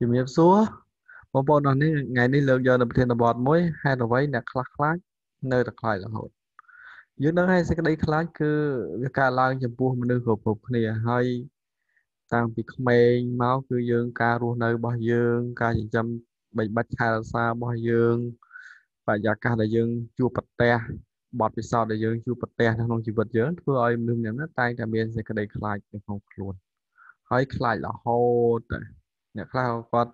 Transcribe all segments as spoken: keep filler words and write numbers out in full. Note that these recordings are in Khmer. ជំរាបសួរបងប្អូនអរនេះថ្ងៃនេះលើកយកនៅប្រធានបទមួយហេតុអ្វីអ្នកខ្លះខ្លាចនៅតែខ្លាចរហូតយើងដឹងហើយសេចក្តីខ្លាចគឺវាកើតឡើងចំពោះមនុស្សគ្រប់ៗគ្នាហើយតាំងពីក្មេងមកគឺយើងការរស់នៅរបស់យើងការចិញ្ចឹមបីបាច់ថែរក្សារបស់យើងបរិយាកាសដែលយើងជួបប្រទះបទពិសោធន៍ដែលយើងជួបប្រទះក្នុងជីវិតយើងធ្វើឲ្យមនុស្សម្នាក់តែងតែមានសេចក្តីខ្លាចក្នុងខ្លួនហើយខ្លាចរហូតទៅអ្នកខ្លះគាត់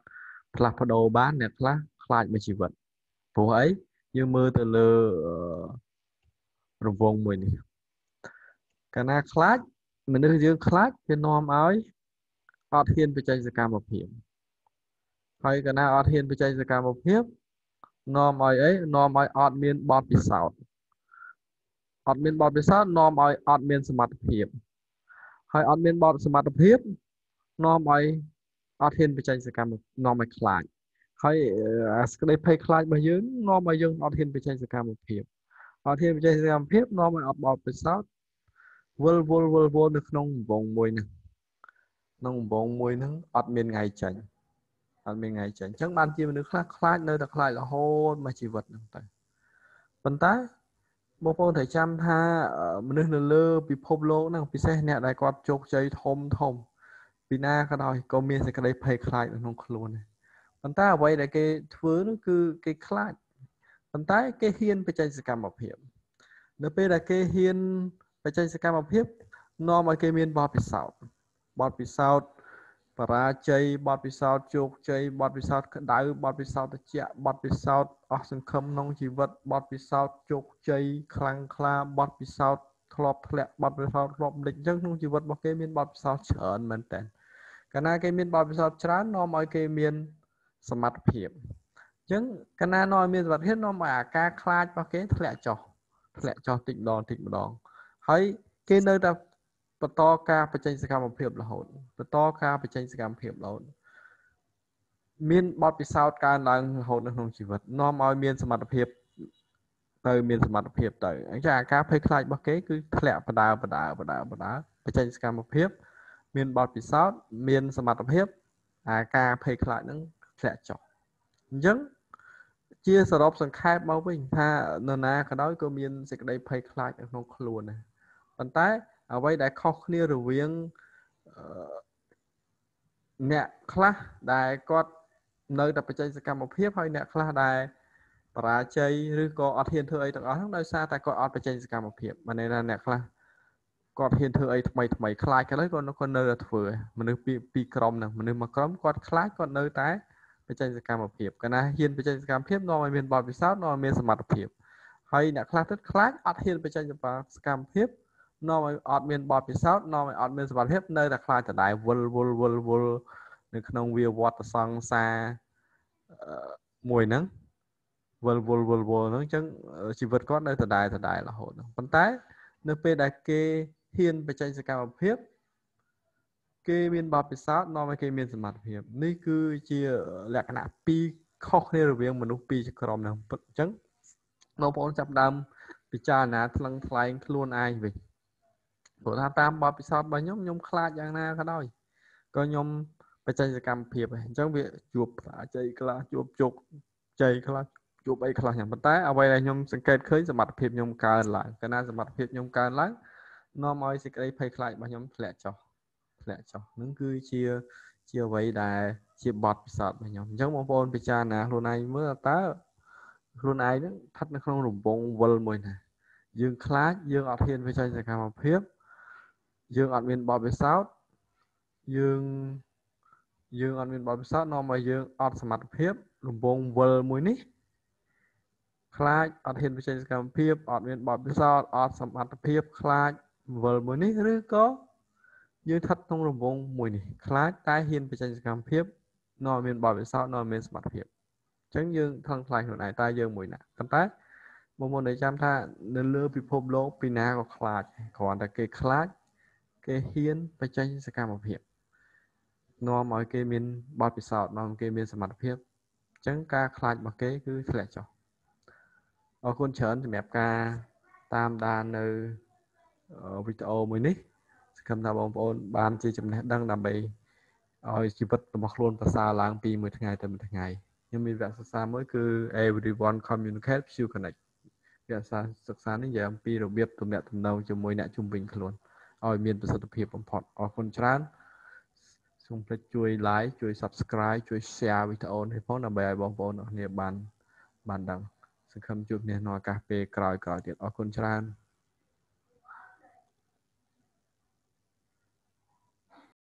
ផ្លាស់ប្ដូរបានអ្នកខ្លះខ្លាចមួយជីវិតព្រោះអីយើងមើលទៅលើរង្វង់មួយនេះកាលណាខ្លាចមនុស្សយើងខ្លាចវានាំឲ្យអត់ហ៊ានបច្ចេកកម្មភាពហើយកាលណាអត់ហ៊ានបច្ចេកកម្មភាពនាំឲ្យអីនាំឲ្យអត់មានបទពិសោធន៍អត់មានបទពិសោធន៍នាំឲ្យអត់មានសមត្ថភាពហើយអត់មានបទសមត្ថភាពនាំឲ្យអត់ហ៊ានបច្ចេកកម្មនាំឲ្យខ្លាចហើយអាសេចក្តីភ័យខ្លាចរបស់យើងនាំឲ្យយើងអត់ហ៊ានបច្ចេកកម្មភាពអត់ហ៊ានបច្ចេកកម្មភាពនាំឲ្យអត់បបពិសោធន៍វល់វល់វល់វល់នៅក្នុងវងមួយហ្នឹងក្នុងវងមួយហ្នឹងអត់មានថ្ងៃចេញអត់មានថ្ងៃចេញអញ្ចឹងបានជាមនុស្សខ្លះខ្លាចនៅតែខ្លាចរហូតមកជីវិតហ្នឹងទៅប៉ុន្តែបងប្អូនត្រូវចាំថាមនុស្សនៅលើពិភពលោកហ្នឹងពិសេសអ្នកដែលគាត់ជោគជ័យធំធំពីណាក៏ដោយក៏មានសេចក្តីភ័យខ្លាចក្នុងខ្លួនដែរប៉ុន្តែអ្វីដែលគេធ្វើនោះគឺគេខ្លាចប៉ុន្តែគេហ៊ានបច្ចេកកម្មភាពនៅពេលដែលគេហ៊ានបច្ចេកកម្មភាពនាំឲ្យគេមានបទពិសោធន៍បទពិសោធន៍បរាជ័យបទពិសោធន៍ជោគជ័យបទពិសោធន៍ក្តៅបទពិសោធន៍ត្រជាក់បទពិសោធន៍អស់សង្ឃឹមក្នុងជីវិតបទពិសោធន៍ជោគជ័យខ្លាំងក្លាបទពិសោធន៍ធ្លាប់ធ្លាក់បទពិសោធន៍ធ្លាប់លិចអញ្ចឹងក្នុងជីវិតរបស់គេមានបទពិសោធន៍ច្រើនមែនតើកាលណាគេមានបទពិសោធន៍ច្រើននាំឲ្យគេមានសមត្ថភាពអញ្ចឹងកាលណានាំឲ្យមានសមត្ថភាពនាំឲ្យអាការខ្លាចរបស់គេធ្លាក់ចុះធ្លាក់ចុះតិចម្ដងតិចម្ដងហើយគេនៅតែបន្តការបច្ចេកកម្មភាពរហូតបន្តការបច្ចេកកម្មភាពរហូតមានបទពិសោធន៍កើនឡើងរហូតនៅក្នុងជីវិតនាំឲ្យមានសមត្ថភាពទៅមានសមត្ថភាពទៅអញ្ចឹងអាការភ័យខ្លាចរបស់គេគឺធ្លាក់បដាបដាបដាបដាបច្ចេកកម្មភាពមានបទពិសោធន៍មានសមត្ថភាពអាការភ័យខ្លាចនឹងធ្លាក់ចុះអញ្ចឹងជាសរុបសង្ខេបមកវិញថានរណាក៏ដោយក៏មានសេចក្តីភ័យខ្លាចក្នុងខ្លួនដែរប៉ុន្តែអ្វីដែលខុសគ្នារវាងអ្នកខ្លះដែលគាត់នៅតែបច្ចេកកម្មភាពហើយអ្នកខ្លះដែលបរាជ័យឬក៏អត់ហ៊ានធ្វើអីទាំងអស់ហ្នឹងដោយសារតែគាត់អត់បច្ចេកកម្មភាពមានន័យថាអ្នកខ្លះគាត់ហ៊ានធ្វើអីថ្មីថ្មីខ្លាចគាត់ហើយគាត់គាត់នៅតែធ្វើមនុស្សពីពីក្រុមហ្នឹងមនុស្សមួយក្រុមគាត់ខ្លាចគាត់នៅតែបច្ចេកកម្មភាពកាលណាហ៊ានបច្ចេកកម្មភាពនាំឲ្យមានបទពិសោធន៍នាំឲ្យមានសមត្ថភាពហើយអ្នកខ្លះទៀតខ្លាចអត់ហ៊ានបច្ចេកកម្មភាពនាំឲ្យអត់មានបទពិសោធន៍នាំឲ្យអត់មានសមត្ថភាពនៅតែខ្លាចដដែលវល់វល់វល់វល់នៅក្នុងវាវត្តសង្សារមួយហ្នឹងវល់វល់វល់វល់ហ្នឹងអញ្ចឹងជីវិតគាត់នៅដដែលដដែលរហូតហ្នឹងប៉ុន្តែនៅពេលដែលគេហ៊ានបច្ចេកកម្មភាពគេមានបទពិសោធន៍នាំឲ្យគេមានសមត្ថភាពនេះគឺជាលក្ខណៈពីរខុសគ្នារវាងមនុស្សពីរក្រុមហ្នឹងអញ្ចឹងបងប្អូនចាប់ដើមពិចារណាថ្លឹងថ្លែងខ្លួនឯងវិញព្រោះថាតាមបទពិសោធន៍របស់ខ្ញុំខ្ញុំខ្លាចយ៉ាងណាក៏ដោយក៏ខ្ញុំបច្ចេកកម្មភាពហ្នឹងអញ្ចឹងវាជួបបរាជ័យខ្លះជួបជោគជ័យខ្លះជួបអីខ្លះយ៉ាងប៉ុន្តែអ្វីដែលខ្ញុំសង្កេតឃើញសមត្ថភាពខ្ញុំកើនឡើងកាលណាសមត្ថភាពខ្ញុំកើនឡើងនាំឲ្យសេចក្តីភ័យខ្លាចរបស់ខ្ញុំធ្លាក់ចុះធ្លាក់ចុះនឹងគឺជាជាអ្វីដែលជាបទពិសោធន៍របស់ខ្ញុំអញ្ចឹងបងប្អូនពិចារណាខ្លួនឯងមើលតើខ្លួនឯងហ្នឹងស្ថិតនៅក្នុងរង្វង់វិលមួយណាយើងខ្លាចយើងអត់ហ៊ានវិច័យសកម្មភាពយើងអត់មានបទពិសោធន៍យើងយើងអត់មានបទពិសោធន៍នាំឲ្យយើងអត់សមត្ថភាពរង្វង់វិលមួយនេះខ្លាចអត់ហ៊ានបច្ចេកកម្មភាពអត់មានបទពិសោធន៍អត់សមត្ថភាពខ្លាចវល់មួយនេះឬក៏យើងស្ថិតក្នុងរង្វង់មួយនេះខ្លាចតែហ៊ានបច្ចេកកម្មភាពនាំមានបទពិសោធន៍នាំមានសមត្ថភាពអញ្ចឹងយើងថឹងថ្លែងខ្លួនឯងតែយើងមួយណាប៉ុន្តែបងប្អូនដែលចាំថានៅលើពិភពលោកពីណាក៏ខ្លាចគ្រាន់តែគេខ្លាចគេហ៊ានបច្ចេកកម្មភាពនាំឲ្យគេមានបទពិសោធន៍នាំគេមានសមត្ថភាពអញ្ចឹងការខ្លាចរបស់គេគឺធ្លាក់ចុះអរគុណច្រើនសម្រាប់ការតាមដាននៅវីដេអូមួយនេះសង្ឃឹមថាបងប្អូនបានជាចំណេះដឹងដើម្បី Ôi chỉ bật một luôn và xa láng pi một ngày từ một ngày nhưng mình vẽ xa mới cứ everyone communicate you connect vẽ xa sắc xa đến giờ pi được biết tụm nẹt tụm đầu cho mỗi nẹt trung bình luôn ôi miền từ sự tập hiệp ẩm phật ở con trán xung quanh chui like chui subscribe chui share video thì phóng là bài bóng bóng ở địa bàn bàn đằng sự khâm chụp nè nói cà phê còi còi tiệt ở con trán.